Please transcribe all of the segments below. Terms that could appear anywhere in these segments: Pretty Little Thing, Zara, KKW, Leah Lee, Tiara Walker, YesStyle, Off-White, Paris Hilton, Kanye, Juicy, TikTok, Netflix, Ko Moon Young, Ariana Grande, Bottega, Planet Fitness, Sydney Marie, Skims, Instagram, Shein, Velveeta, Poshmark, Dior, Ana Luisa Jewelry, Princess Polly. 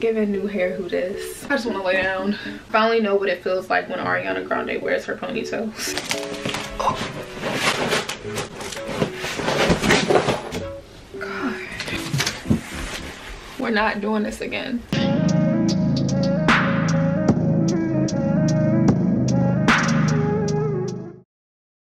giving new hair who this. I just want to lay down. Finally know what it feels like when Ariana Grande wears her ponytails. God. We're not doing this again.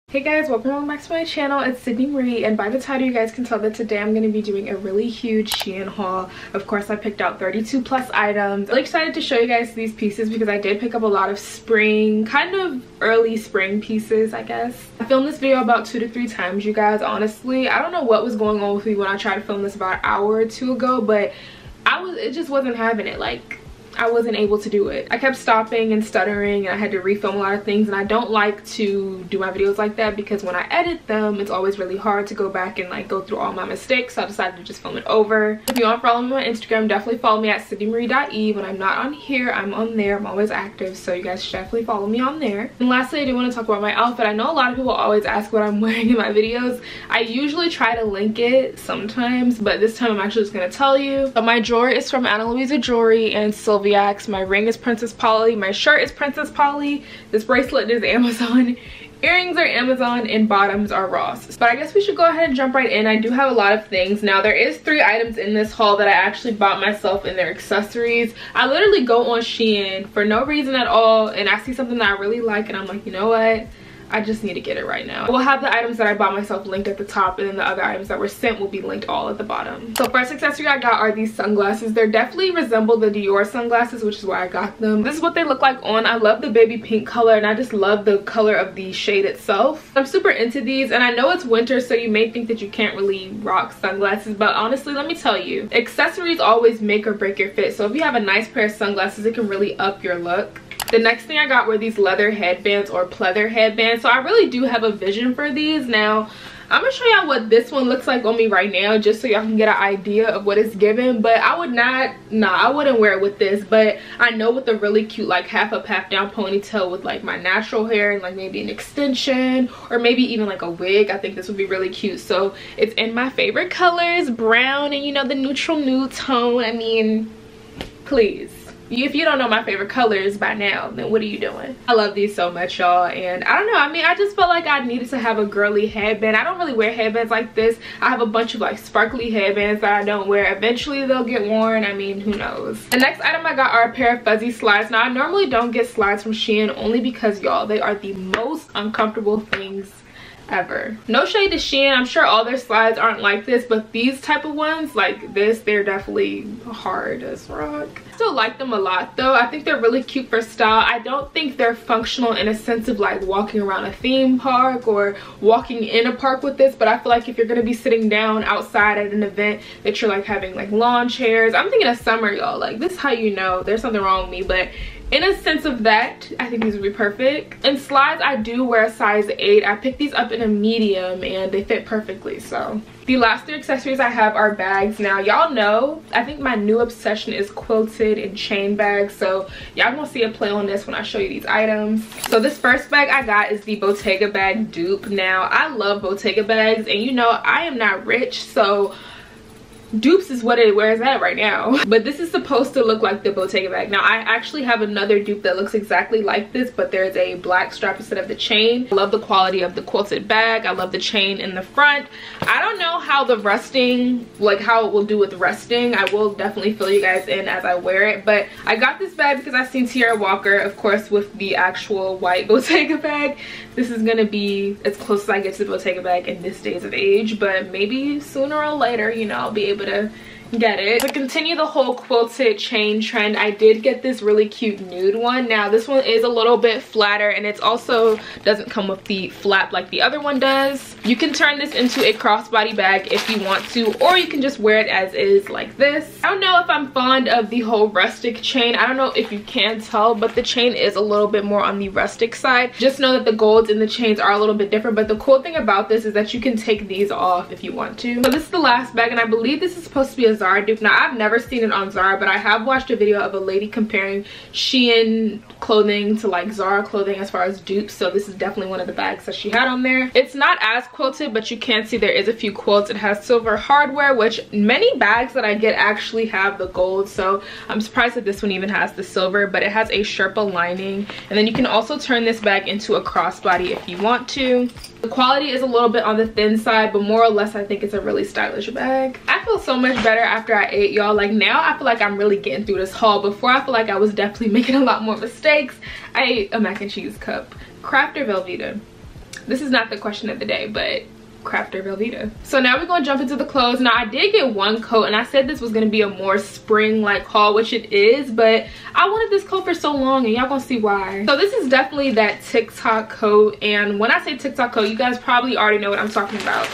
Hey guys, welcome back to my channel. It's Sydney Marie, and by the title you guys can tell that today I'm going to be doing a really huge Shein haul. Of course I picked out 32 plus items. I'm really excited to show you guys these pieces because I did pick up a lot of spring, kind of early spring pieces, I guess. I filmed this video about 2 to 3 times, you guys. Honestly, I don't know what was going on with me when I tried to film this about an hour or 2 ago, but it just wasn't having it. Like, I wasn't able to do it. I kept stopping and stuttering, and I had to refilm a lot of things, and I don't like to do my videos like that because when I edit them it's always really hard to go back and like go through all my mistakes, so I decided to just film it over. If you aren't following me on Instagram, definitely follow me at sydneymarie.e. When I'm not on here, I'm on there. I'm always active, so you guys should definitely follow me on there. And lastly, I do want to talk about my outfit. I know a lot of people always ask what I'm wearing in my videos. I usually try to link it sometimes, but this time I'm actually just going to tell you. But my jewelry is from Ana Luisa Jewelry and Silver. My ring is Princess Polly. My shirt is Princess Polly. This bracelet is Amazon. Earrings are Amazon, and bottoms are Ross. But I guess we should go ahead and jump right in. I do have a lot of things. Now, there is 3 items in this haul that I actually bought myself, and they're accessories. I literally go on Shein for no reason at all, and I see something that I really like, and I'm like, you know what? I just need to get it right now. We'll have the items that I bought myself linked at the top, and then the other items that were sent will be linked all at the bottom. So first accessory I got are these sunglasses. They definitely resemble the Dior sunglasses, which is why I got them. This is what they look like on. I love the baby pink color, and I just love the color of the shade itself. I'm super into these, and I know it's winter, so you may think that you can't really rock sunglasses, but honestly, let me tell you, accessories always make or break your fit. So if you have a nice pair of sunglasses, it can really up your look. The next thing I got were these leather headbands, or pleather headbands. So I really do have a vision for these. Now, I'm going to show y'all what this one looks like on me right now, just so y'all can get an idea of what it's given. But I would not, I wouldn't wear it with this. But I know with a really cute, like, half up, half down ponytail with, like, my natural hair and, like, maybe an extension or maybe even, like, a wig, I think this would be really cute. So it's in my favorite colors, brown and, you know, the neutral nude tone. I mean, please. If you don't know my favorite colors by now, then what are you doing? I love these so much, y'all, and I don't know, I mean, I just felt like I needed to have a girly headband. I don't really wear headbands like this. I have a bunch of like sparkly headbands that I don't wear. Eventually they'll get worn, I mean, who knows. The next item I got are a pair of fuzzy slides. Now I normally don't get slides from Shein only because, y'all, they are the most uncomfortable things ever. No shade to Shein, I'm sure all their slides aren't like this, but these type of ones like this, they're definitely hard as rock. I still like them a lot though. I think they're really cute for style. I don't think they're functional in a sense of like walking around a theme park or walking in a park with this, but I feel like if you're gonna be sitting down outside at an event that you're like having like lawn chairs, I'm thinking of summer, y'all, like this is how you know there's something wrong with me. But in a sense of that, I think these would be perfect. And slides, I do wear a size 8. I picked these up in a medium and they fit perfectly, so. The last 3 accessories I have are bags. Now, y'all know, I think my new obsession is quilted and chain bags, so y'all gonna see a play on this when I show you these items. So this first bag I got is the Bottega bag dupe. Now, I love Bottega bags, and you know, I am not rich, so dupes is what it wears at right now. But this is supposed to look like the Bottega bag. Now I actually have another dupe that looks exactly like this, but there's a black strap instead of the chain. I love the quality of the quilted bag. I love the chain in the front. I don't know how the rusting, like how it will do with rusting. I will definitely fill you guys in as I wear it, but I got this bag because I've seen Tiara Walker, of course, with the actual white Bottega bag. This is gonna be as close as I get to the Bottega bag in this days of age, but maybe sooner or later, you know, I'll be able to get it. To continue the whole quilted chain trend, I did get this really cute nude one. Now this one is a little bit flatter, and it's also doesn't come with the flap like the other one does. You can turn this into a crossbody bag if you want to, or you can just wear it as is like this. I don't know if I'm fond of the whole rustic chain. I don't know if you can tell, but the chain is a little bit more on the rustic side. Just know that the golds in the chains are a little bit different, but the cool thing about this is that you can take these off if you want to. So this is the last bag, and I believe this is supposed to be a a Zara dupe. Now, I've never seen it on Zara, but I have watched a video of a lady comparing Shein clothing to like Zara clothing as far as dupes. So this is definitely one of the bags that she had on there. It's not as quilted, but you can see there is a few quilts. It has silver hardware, which many bags that I get actually have the gold. So I'm surprised that this one even has the silver, but it has a Sherpa lining. And then you can also turn this bag into a crossbody if you want to. The quality is a little bit on the thin side, but more or less I think it's a really stylish bag. I feel so much better after I ate, y'all. Like, now I feel like I'm really getting through this haul. Before, I feel like I was definitely making a lot more mistakes. I ate a mac and cheese cup. Craft or Velveeta? This is not the question of the day, but Craft or Velveeta. So now we're gonna jump into the clothes. Now, I did get one coat, and I said this was gonna be a more spring like haul, which it is, but I wanted this coat for so long, and y'all gonna see why. So this is definitely that TikTok coat, and when I say TikTok coat, you guys probably already know what I'm talking about.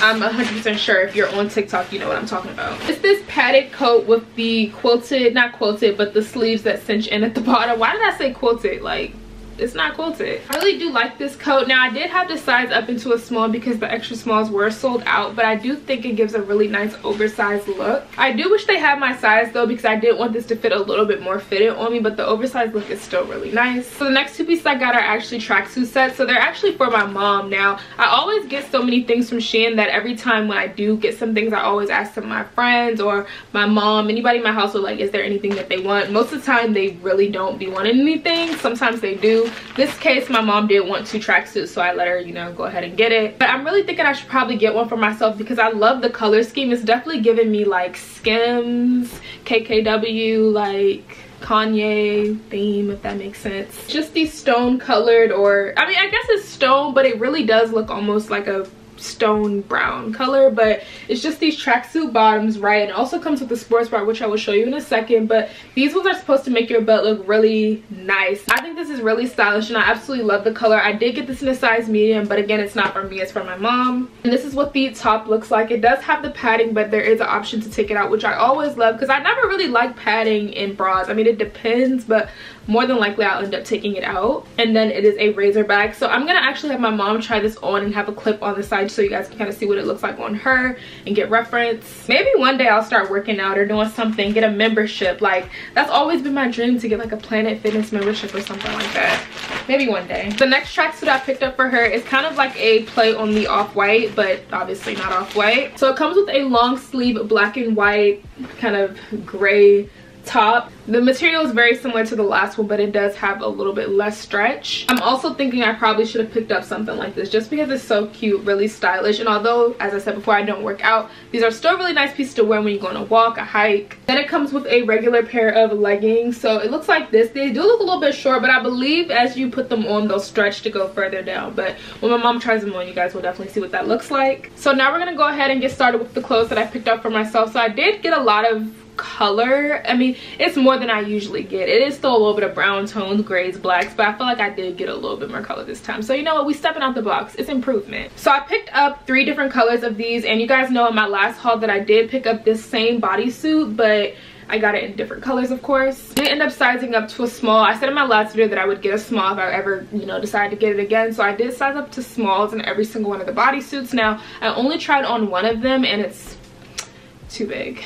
I'm 100% sure if you're on TikTok, you know what I'm talking about. It's this padded coat with the quilted, not quilted, but the sleeves that cinch in at the bottom. Why did I say quilted? Like, it's not quilted. I really do like this coat. Now, I did have to size up into a small because the extra smalls were sold out, but I do think it gives a really nice oversized look. I do wish they had my size though, because I did want this to fit a little bit more fitted on me, but the oversized look is still really nice. So the next two pieces I got are actually tracksuit sets. So they're actually for my mom. Now, I always get so many things from Shein that every time when I do get some things, I always ask some of my friends or my mom, anybody in my household, like, is there anything that they want? Most of the time, they really don't be wanting anything. Sometimes they do. This case, my mom did want two tracksuits, so I let her, you know, go ahead and get it. But I'm really thinking I should probably get one for myself because I love the color scheme. It's definitely giving me like Skims, KKW, like Kanye theme, if that makes sense. Just these stone colored, or I mean, I guess it's stone, but it really does look almost like a stone brown color. But it's just these tracksuit bottoms, right? And it also comes with the sports bra, which I will show you in a second, but these ones are supposed to make your butt look really nice. I think this is really stylish, and I absolutely love the color. I did get this in a size medium, but again, it's not for me, it's for my mom. And this is what the top looks like. It does have the padding, but there is an option to take it out, which I always love because I never really like padding in bras. I mean, it depends, but more than likely I'll end up taking it out. And then it is a razor back, so I'm gonna actually have my mom try this on and have a clip on the side so you guys can kind of see what it looks like on her and get reference. Maybe one day I'll start working out or doing something, get a membership. Like, that's always been my dream, to get like a Planet Fitness membership or something like that. Maybe one day. The next tracksuit I picked up for her is kind of like a play on the Off-White, but obviously not Off-White. So it comes with a long sleeve black and white kind of gray top. The material is very similar to the last one, but it does have a little bit less stretch. I'm also thinking I probably should have picked up something like this just because it's so cute, really stylish. And although, as I said before, I don't work out, these are still really nice pieces to wear when you go on a walk, a hike. Then it comes with a regular pair of leggings, so it looks like this. They do look a little bit short, but I believe as you put them on, they'll stretch to go further down. But when my mom tries them on, you guys will definitely see what that looks like. So now we're gonna go ahead and get started with the clothes that I picked up for myself. So I did get a lot of color. I mean, it's more than I usually get. It is still a little bit of brown tones, grays, blacks, but I feel like I did get a little bit more color this time. So you know what, we stepping out the box, it's improvement. So I picked up 3 different colors of these, and you guys know in my last haul that I did pick up this same bodysuit, but I got it in different colors, of course. I did end up sizing up to a small. I said in my last video that I would get a small if I ever, you know, decide to get it again. So I did size up to smalls in every single one of the bodysuits. Now, I only tried on one of them, and it's too big.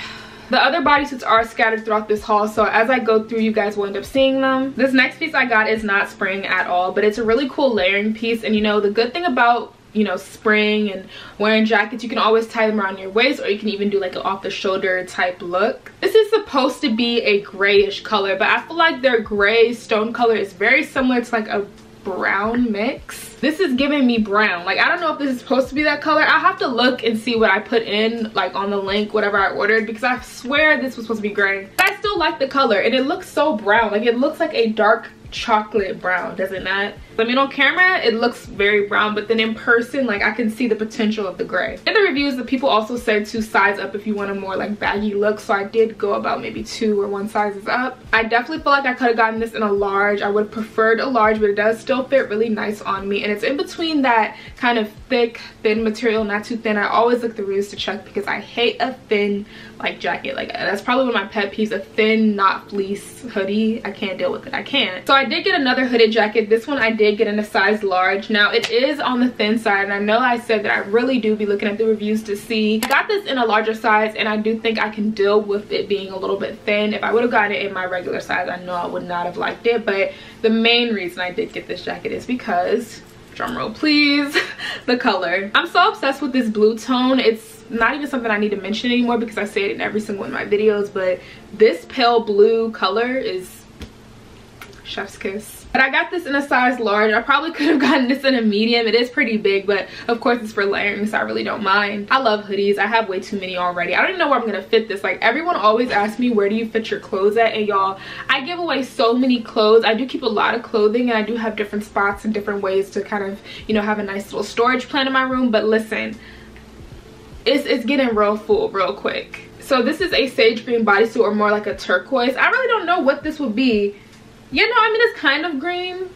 The other bodysuits are scattered throughout this haul, so as I go through, you guys will end up seeing them. This next piece I got is not spring at all, but it's a really cool layering piece. And you know, the good thing about, you know, spring and wearing jackets, you can always tie them around your waist, or you can even do like an off-the-shoulder type look. This is supposed to be a grayish color, but I feel like their gray stone color is very similar to like a brown mix. This is giving me brown. Like, I don't know if this is supposed to be that color. I'll have to look and see what I put in, like on the link, whatever I ordered, because I swear this was supposed to be gray. But I still like the color, and it looks so brown. Like, it looks like a dark chocolate brown, does it not? I mean, on camera it looks very brown, but then in person, like, I can see the potential of the gray. In the reviews, the people also said to size up if you want a more like baggy look, so I did go about maybe 2 or 1 sizes up. I definitely feel like I could have gotten this in a large. I would have preferred a large, but it does still fit really nice on me, and it's in between that kind of thick thin material, not too thin. I always look the reviews to check because I hate a thin like jacket. Like, that's probably one of my pet peeves, a thin not fleece hoodie. I can't deal with it. I can't. So I did get another hooded jacket. This one I did did get in a size large. Now it is on the thin side, and I know I said that I really do be looking at the reviews to see. I got this in a larger size, and I do think I can deal with it being a little bit thin. If I would have gotten it in my regular size, I know I would not have liked it. But the main reason I did get this jacket is because, drum roll please, the color. I'm so obsessed with this blue tone. It's not even something I need to mention anymore because I say it in every single one of my videos, but this pale blue color is chef's kiss. But I got this in a size large. I probably could have gotten this in a medium. It is pretty big, but of course it's for layering, so I really don't mind. I love hoodies. I have way too many already. I don't even know where I'm gonna fit this. Like, everyone always asks me, where do you fit your clothes at? And y'all, I give away so many clothes. I do keep a lot of clothing, and I do have different spots and different ways to kind of, you know, have a nice little storage plan in my room. But listen, it's getting real full real quick. So this is a sage green bodysuit, or more like a turquoise. I really don't know what this would be. You know, I mean, it's kind of green.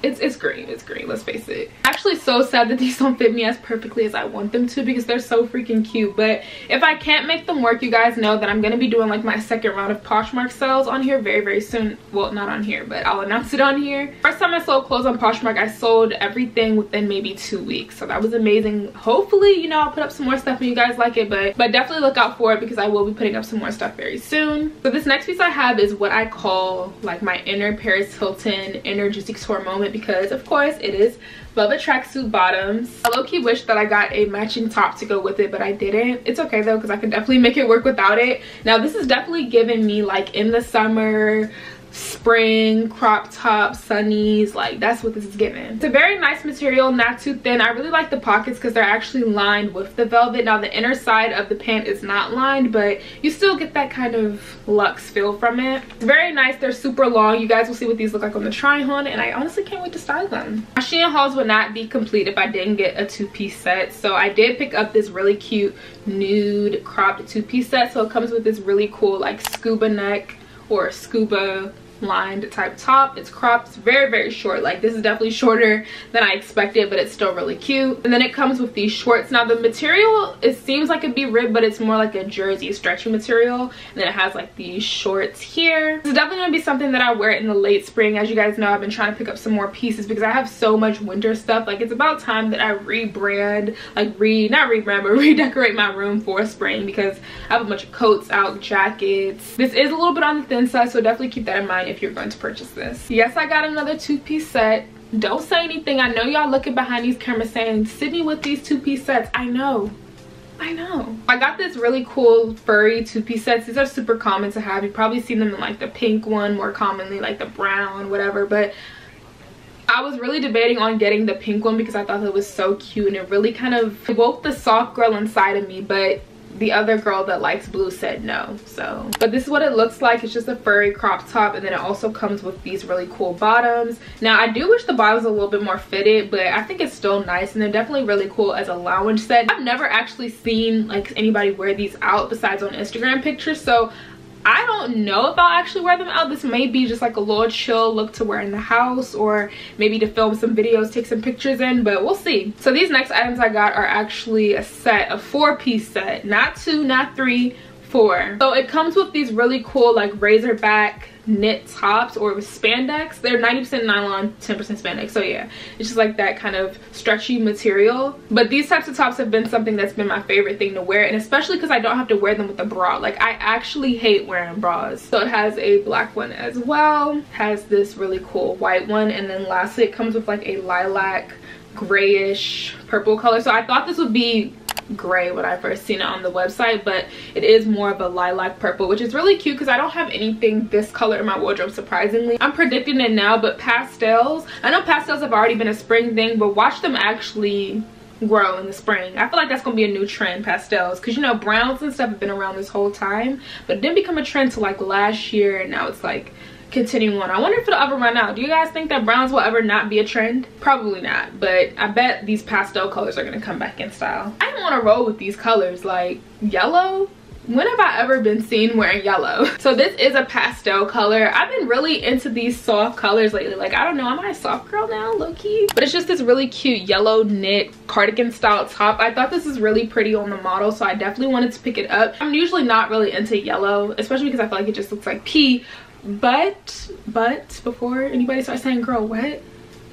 It's green, let's face it. Actually so sad that these don't fit me as perfectly as I want them to because they're so freaking cute. But if I can't make them work, you guys know that I'm gonna be doing like my second round of Poshmark sales on here very soon. Well, not on here, but I'll announce it on here. First time I sold clothes on Poshmark, I sold everything within maybe 2 weeks, so that was amazing. Hopefully, you know, I'll put up some more stuff and you guys like it, but definitely look out for it because I will be putting up some more stuff very soon. So this next piece I have is what I call like my inner Paris Hilton, inner Juicy Couture moment, because of course it is velvet tracksuit bottoms. I low-key wish that I got a matching top to go with it, but I didn't. It's okay though, because I can definitely make it work without it. Now this is definitely giving me like in the summer, spring, crop top, sunnies. Like, that's what this is giving. It's a very nice material, not too thin. I really like the pockets because they're actually lined with the velvet. Now the inner side of the pant is not lined, but you still get that kind of luxe feel from it. It's very nice. They're super long. You guys will see what these look like on the try on, and I honestly can't wait to style them. My Shein hauls would not be complete if I didn't get a two-piece set. So I did pick up this really cute nude cropped two-piece set. So it comes with this really cool like scuba neck or scuba lined type top. It's cropped. It's very short. Like, this is definitely shorter than I expected, but it's still really cute. And then it comes with these shorts. Now the material, it seems like it'd be ribbed, but it's more like a jersey stretchy material, and then it has like these shorts here. This is definitely gonna be something that I wear in the late spring. As you guys know, I've been trying to pick up some more pieces because I have so much winter stuff. Like, it's about time that I rebrand, like redecorate my room for spring, because I have a bunch of coats out, jackets. This is a little bit on the thin side, so definitely keep that in mind if you're going to purchase this. Yes, I got another two-piece set. Don't say anything. I know y'all looking behind these cameras saying, Sydney with these two-piece sets. I know. I got this really cool furry two-piece sets. These are super common to have. You've probably seen them in like the pink one, more commonly like the brown, whatever, but I was really debating on getting the pink one because I thought it was so cute, and it really kind of woke the soft girl inside of me, but the other girl that likes blue said no. So, but this is what it looks like. It's just a furry crop top, and then it also comes with these really cool bottoms. Now I do wish the bottoms a little bit more fitted, but I think it's still nice, and they're definitely really cool as a lounge set. I've never actually seen like anybody wear these out besides on Instagram pictures, so I don't know if I'll actually wear them out. This may be just like a little chill look to wear in the house, or maybe to film some videos, take some pictures in, but we'll see. So these next items I got are actually a set, a four-piece set. Not two, not three, four. So it comes with these really cool like razor back knit tops, or with spandex. They're 90% nylon, 10% spandex, so yeah, it's just like that kind of stretchy material. But these types of tops have been something that's been my favorite thing to wear, and especially because I don't have to wear them with a bra. Like, I actually hate wearing bras. So it has a black one as well, has this really cool white one, and then lastly it comes with like a lilac grayish purple color. So I thought this would be gray when I first seen it on the website, but it is more of a lilac purple, which is really cute because I don't have anything this color in my wardrobe, surprisingly. I'm predicting it now, but pastels, I know pastels have already been a spring thing, but watch them actually grow in the spring. I feel like that's gonna be a new trend, pastels, because you know browns and stuff have been around this whole time, but it didn't become a trend till like last year, and now it's like continuing on. I wonder if it'll ever run out. Do you guys think that browns will ever not be a trend? Probably not, but I bet these pastel colors are gonna come back in style. I don't wanna roll with these colors. Like, yellow? When have I ever been seen wearing yellow? So this is a pastel color. I've been really into these soft colors lately. Like, I don't know, am I a soft girl now, low-key? But it's just this really cute yellow knit cardigan style top. I thought this is really pretty on the model, so I definitely wanted to pick it up. I'm usually not really into yellow, especially because I feel like it just looks like pee. But before anybody starts saying, girl, what?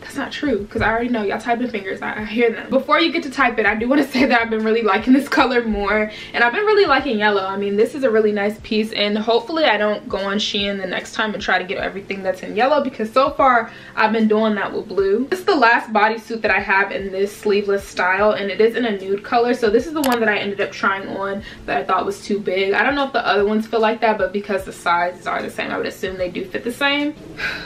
That's not true, because I already know y'all typing fingers. I hear them. Before you get to type it, I do want to say that I've been really liking this color more, and I've been really liking yellow. I mean, this is a really nice piece, and hopefully I don't go on Shein the next time and try to get everything that's in yellow, because so far I've been doing that with blue. This is the last bodysuit that I have in this sleeveless style, and it is in a nude color. So this is the one that I ended up trying on that I thought was too big. I don't know if the other ones feel like that, but because the sizes are the same, I would assume they do fit the same.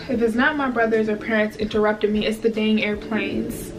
If it's not my brothers or parents interrupting me, it's the dang airplanes.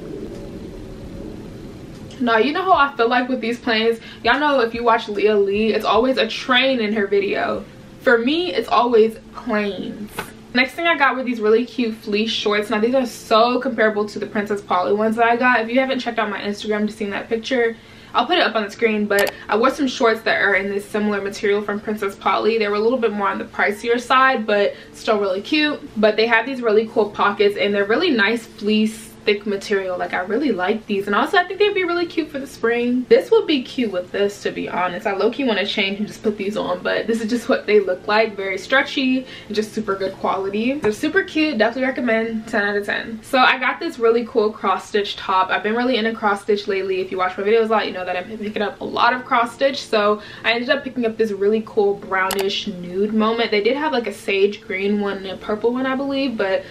No, you know how I feel like with these planes. Y'all know if you watch Leah Lee, it's always a train in her video. For me, it's always planes. Next thing I got were these really cute fleece shorts. Now, these are so comparable to the Princess Polly ones that I got. If you haven't checked out my Instagram to see that picture, I'll put it up on the screen, but I wore some shorts that are in this similar material from Princess Polly. They were a little bit more on the pricier side, but still really cute. But they have these really cool pockets, and they're really nice fleece thick material. Like, I really like these, and also I think they'd be really cute for the spring. This would be cute with this, to be honest. I low-key want to change and just put these on, but this is just what they look like. Very stretchy and just super good quality. They're super cute. Definitely recommend. 10 out of 10. So I got this really cool cross stitch top. I've been really into cross stitch lately. If you watch my videos a lot, you know that I've been picking up a lot of cross stitch, so I ended up picking up this really cool brownish nude moment. They did have like a sage green one and a purple one, I believe, but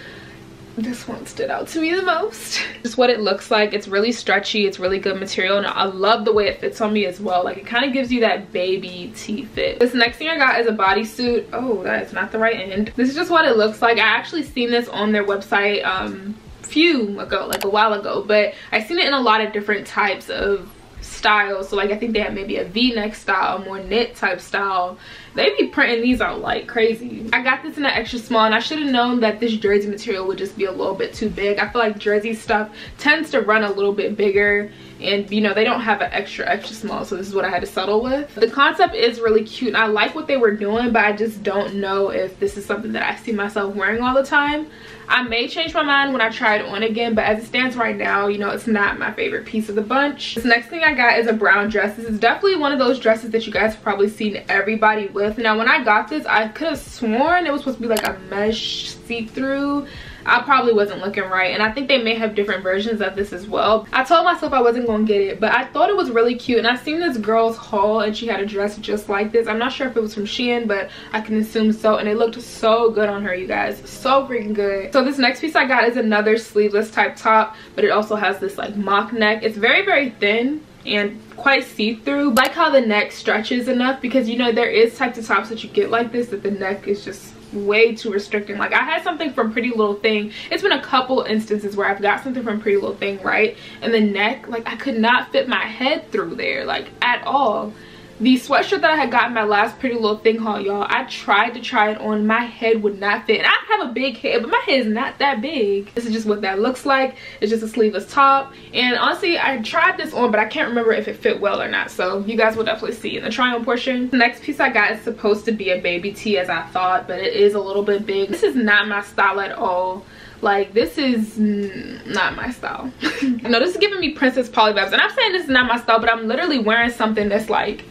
this one stood out to me the most. Just what it looks like. It's really stretchy. It's really good material, and I love the way it fits on me as well. Like, it kind of gives you that baby tee fit. This next thing I got is a bodysuit. Oh, that is not the right end. This is just what it looks like. I actually seen this on their website a while ago, but I seen it in a lot of different types of styles. So like, I think they had maybe a v-neck style, a more knit type style. They be printing these out like crazy. I got this in an extra small, and I should have known that this jersey material would just be a little bit too big. I feel like jersey stuff tends to run a little bit bigger, and you know, they don't have an extra small, so this is what I had to settle with. The concept is really cute, and I like what they were doing, but I just don't know if this is something that I see myself wearing all the time. I may change my mind when I try it on again, but as it stands right now, you know, it's not my favorite piece of the bunch. This next thing I got is a brown dress. This is definitely one of those dresses that you guys have probably seen everybody with. Now, when I got this, I could have sworn it was supposed to be like a mesh see-through. I probably wasn't looking right, and I think they may have different versions of this as well. I told myself I wasn't gonna get it, but I thought it was really cute, and I seen this girl's haul, and she had a dress just like this. I'm not sure if it was from Shein, but I can assume so, and it looked so good on her, you guys. So freaking good. So this next piece I got is another sleeveless type top, but it also has this like mock neck. It's very, very thin and quite see-through. Like how the neck stretches enough, because you know, there is types of tops that you get like this that the neck is just way too restricting. Like, I had something from Pretty Little Thing. It's been a couple instances where I've got something from Pretty Little Thing, right, and the neck, like, I could not fit my head through there, like, at all. The sweatshirt that I had gotten my last Pretty Little Thing haul, y'all, I tried to try it on. My head would not fit. And I have a big head, but my head is not that big. This is just what that looks like. It's just a sleeveless top. And honestly, I tried this on, but I can't remember if it fit well or not. So you guys will definitely see in the try on portion. The next piece I got is supposed to be a baby tee, as I thought, but it is a little bit big. This is not my style at all. Like, this is not my style. No, this is giving me Princess Polly vibes. And I'm saying this is not my style, but I'm literally wearing something that's like,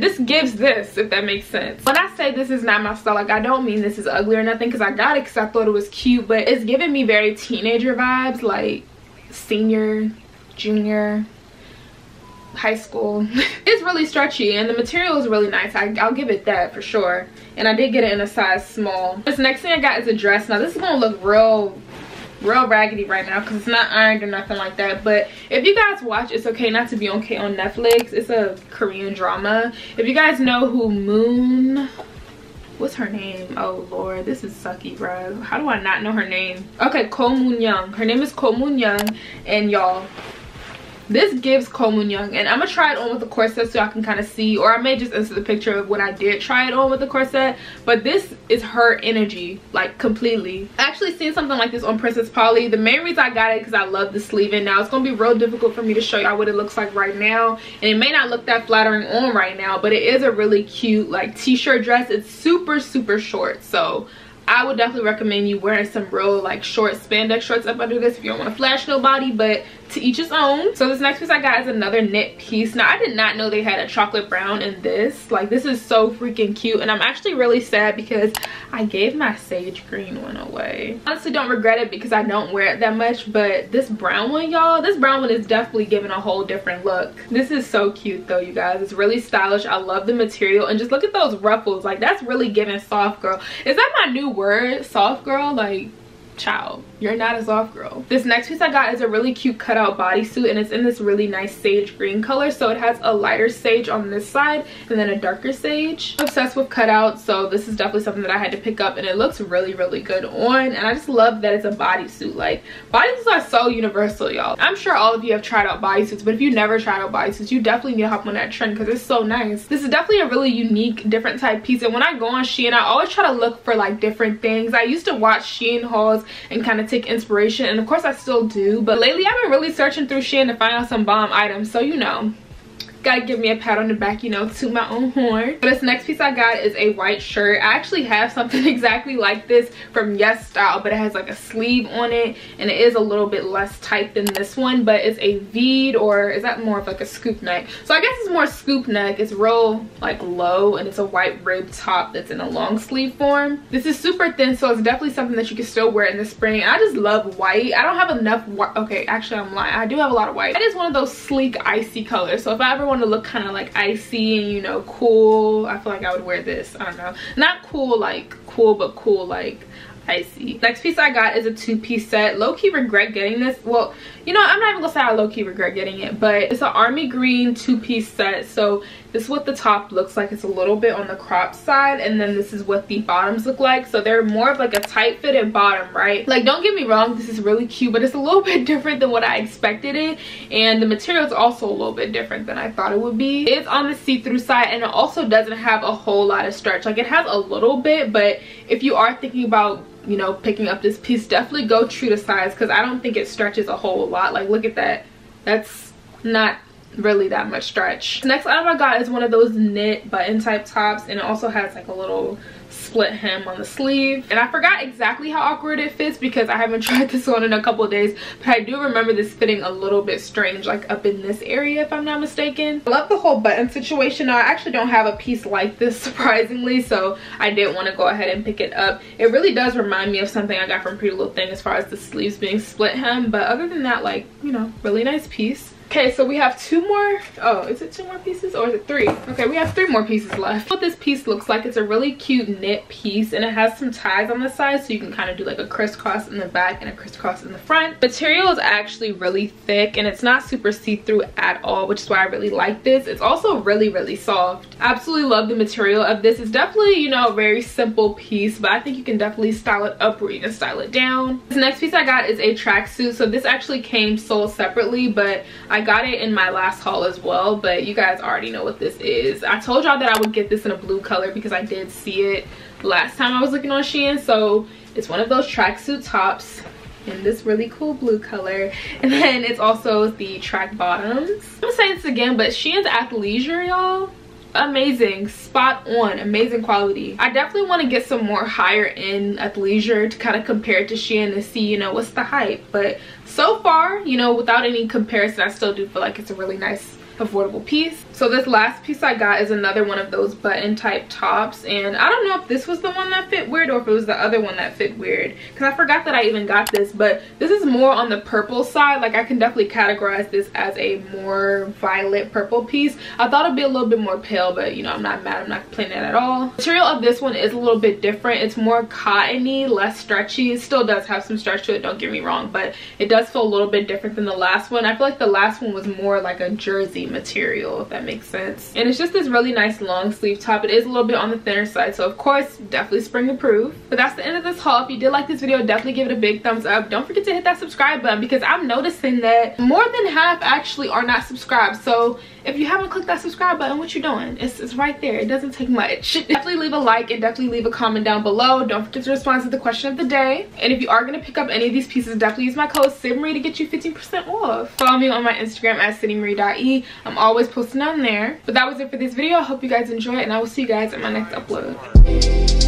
this gives this, if that makes sense. When I say this is not my style, like, I don't mean this is ugly or nothing, because I got it because I thought it was cute, but it's giving me very teenager vibes, like senior, junior, high school. It's really stretchy, and the material is really nice. I'll give it that for sure. And I did get it in a size small. This next thing I got is a dress. Now, this is gonna look real raggedy right now because it's not ironed or nothing like that, but if you guys watch It's Okay Not to Be Okay on Netflix, it's a Korean drama. If you guys know who Moon, what's her name? Oh Lord, this is sucky, bro. How do I not know her name? Okay, Ko Moon Young. Her name is Ko Moon Young, and y'all, this gives Ko Moon Young. And I'm gonna try it on with the corset so y'all can kind of see, or I may just insert the picture of when I did try it on with the corset, but this is her energy, like, completely. I actually seen something like this on Princess Polly. The main reason I got it because I love the sleeving. Now, it's gonna be real difficult for me to show y'all what it looks like right now, and it may not look that flattering on right now, but it is a really cute like t-shirt dress. It's super short, so I would definitely recommend you wearing some real like short spandex shorts up under this if you don't want to flash nobody, but to each his own. So this next piece I got is another knit piece. Now I did not know they had a chocolate brown in this. Like, this is so freaking cute, and I'm actually really sad because I gave my sage green one away. Honestly, don't regret it because I don't wear it that much, but this brown one, y'all, this brown one is definitely giving a whole different look. This is so cute though, you guys. It's really stylish. I love the material, and just look at those ruffles. Like, that's really giving soft girl. Is that my new word, soft girl? Like, child, you're not a soft girl. This next piece I got is a really cute cutout bodysuit, and it's in this really nice sage green color. So it has a lighter sage on this side and then a darker sage. I'm obsessed with cutouts, so this is definitely something that I had to pick up, and it looks really, really good on. And I just love that it's a bodysuit. Like, bodysuits are so universal, y'all. I'm sure all of you have tried out bodysuits, but if you never tried out bodysuits, you definitely need to hop on that trend because it's so nice. This is definitely a really unique, different type piece. And when I go on Shein, I always try to look for like different things. I used to watch Shein hauls and kind of take inspiration, and of course I still do, but lately I've been really searching through Shein to find out some bomb items. So, you know, gotta give me a pat on the back, you know, to my own horn. But this next piece I got is a white shirt. I actually have something exactly like this from YesStyle, but it has like a sleeve on it, and it is a little bit less tight than this one, but it's a V'd, or is that more of like a scoop neck? So I guess it's more scoop neck. It's real like low, and it's a white rib top that's in a long sleeve form. This is super thin, so it's definitely something that you can still wear in the spring. And I just love white. I don't have enough white. Okay, actually I'm lying. I do have a lot of white. It is one of those sleek icy colors, so if I ever want to look kind of like icy and, you know, cool, I feel like I would wear this. I don't know, not cool like cool, but cool like icy. Next piece I got is a two-piece set. Low-key regret getting this. Well, you know, I'm not even gonna say I low-key regret getting it, but it's an army green two-piece set. So this is what the top looks like. It's a little bit on the crop side, and then this is what the bottoms look like. So they're more of like a tight fitted bottom, right? Like, don't get me wrong, this is really cute, but it's a little bit different than what I expected it, and the material is also a little bit different than I thought it would be. It's on the see-through side, and it also doesn't have a whole lot of stretch. Like, it has a little bit, but if you are thinking about, you know, picking up this piece, definitely go true to size, because I don't think it stretches a whole lot. Like, look at that. That's not really that much stretch. Next item I got is one of those knit button type tops, and it also has like a little split hem on the sleeve, and I forgot exactly how awkward it fits because I haven't tried this on in a couple days, but I do remember this fitting a little bit strange, like up in this area if I'm not mistaken. I love the whole button situation. Now, I actually don't have a piece like this, surprisingly, so I did want to go ahead and pick it up. It really does remind me of something I got from Pretty Little Thing as far as the sleeves being split hem, but other than that, like, you know, really nice piece. Okay, so we have two more. Oh, is it two more pieces or is it three? Okay, we have three more pieces left. What this piece looks like, it's a really cute knit piece, and it has some ties on the side, so you can kind of do like a crisscross in the back and a crisscross in the front. Material is actually really thick, and it's not super see-through at all, which is why I really like this. It's also really, really soft. Absolutely love the material of this. It's definitely, you know, a very simple piece, but I think you can definitely style it up or even style it down. This next piece I got is a tracksuit. So this actually came sold separately, but I got it in my last haul as well, but you guys already know what this is. I told y'all that I would get this in a blue color because I did see it last time I was looking on Shein. So it's one of those tracksuit tops in this really cool blue color, and then it's also the track bottoms. I'm saying this again, but Shein's athleisure, y'all, amazing, spot on, amazing quality. I definitely want to get some more higher end athleisure to kind of compare it to Shein and see, you know, what's the hype. But so far, you know, without any comparison, I still do feel like it's a really nice affordable piece. So this last piece I got is another one of those button type tops, and I don't know if this was the one that fit weird or if it was the other one that fit weird, because I forgot that I even got this, but this is more on the purple side. Like, I can definitely categorize this as a more violet purple piece. I thought it'd be a little bit more pale, but you know, I'm not mad, I'm not complaining at all. Material of this one is a little bit different. It's more cottony, less stretchy. It still does have some stretch to it, don't get me wrong, but it does feel a little bit different than the last one. I feel like the last one was more like a jersey material, if that makes sense. And it's just this really nice long sleeve top. It is a little bit on the thinner side, so of course definitely spring approved. But that's the end of this haul. If you did like this video, definitely give it a big thumbs up. Don't forget to hit that subscribe button, because I'm noticing that more than half actually are not subscribed. So if you haven't clicked that subscribe button, what you doing? It's right there. It doesn't take much. Definitely leave a like and definitely leave a comment down below. Don't forget to respond to the question of the day. And if you are going to pick up any of these pieces, definitely use my code SYDNEYMARIE to get you 15% off. Follow me on my Instagram at sydneymarie.e. I'm always posting on there. But that was it for this video. I hope you guys enjoy it, and I will see you guys in my next upload.